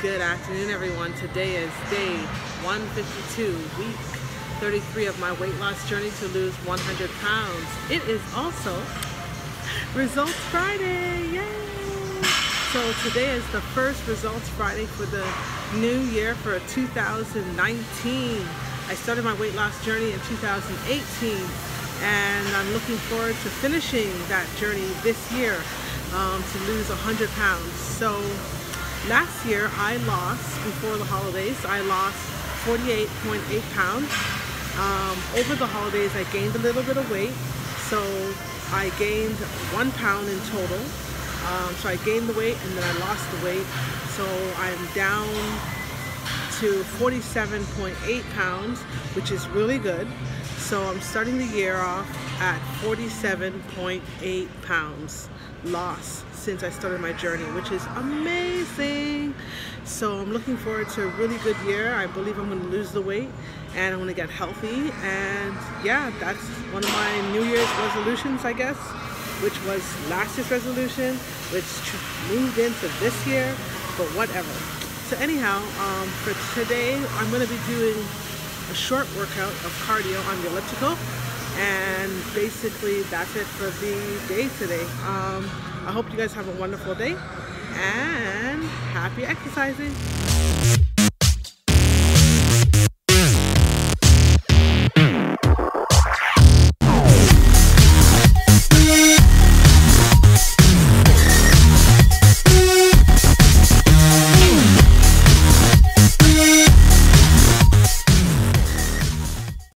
Good afternoon, everyone. Today is day 152, week 33 of my weight loss journey to lose 100 pounds. It is also Results Friday, yay! So today is the first Results Friday for the new year for 2019. I started my weight loss journey in 2018 and I'm looking forward to finishing that journey this year to lose 100 pounds. So last year I lost, before the holidays, I lost 48.8 pounds. Over the holidays I gained a little bit of weight, so I gained 1 pound in total. So I gained the weight and then I lost the weight. So I'm down to 47.8 pounds, which is really good. So I'm starting the year off at 47.8 pounds loss since I started my journey, which is amazing. So I'm looking forward to a really good year. I believe I'm going to lose the weight and I'm going to get healthy. And yeah, that's one of my New Year's resolutions, I guess, which was last year's resolution, which moved into this year, but whatever. So anyhow, for today, I'm going to be doing a short workout of cardio on the elliptical, and basically that's it for the day today. I hope you guys have a wonderful day, and happy exercising.